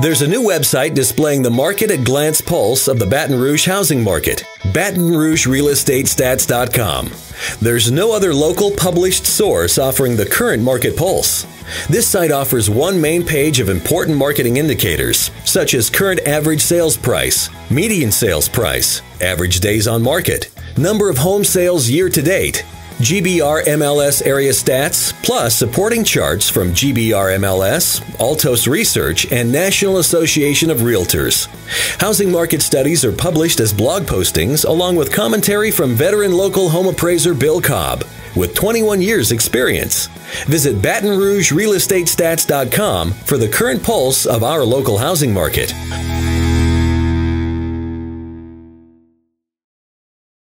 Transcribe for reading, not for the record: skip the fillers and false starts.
There's a new website displaying the market-at-glance pulse of the Baton Rouge housing market, BatonRougeRealEstateStats.com. There's no other local published source offering the current market pulse. This site offers one main page of important marketing indicators, such as current average sales price, median sales price, average days on market, number of home sales year-to-date, GBR MLS area stats, plus supporting charts from GBR MLS, Altos Research, and National Association of Realtors. Housing market studies are published as blog postings along with commentary from veteran local home appraiser Bill Cobb, with 21 years experience. Visit BatonRougeRealEstateStats.com for the current pulse of our local housing market.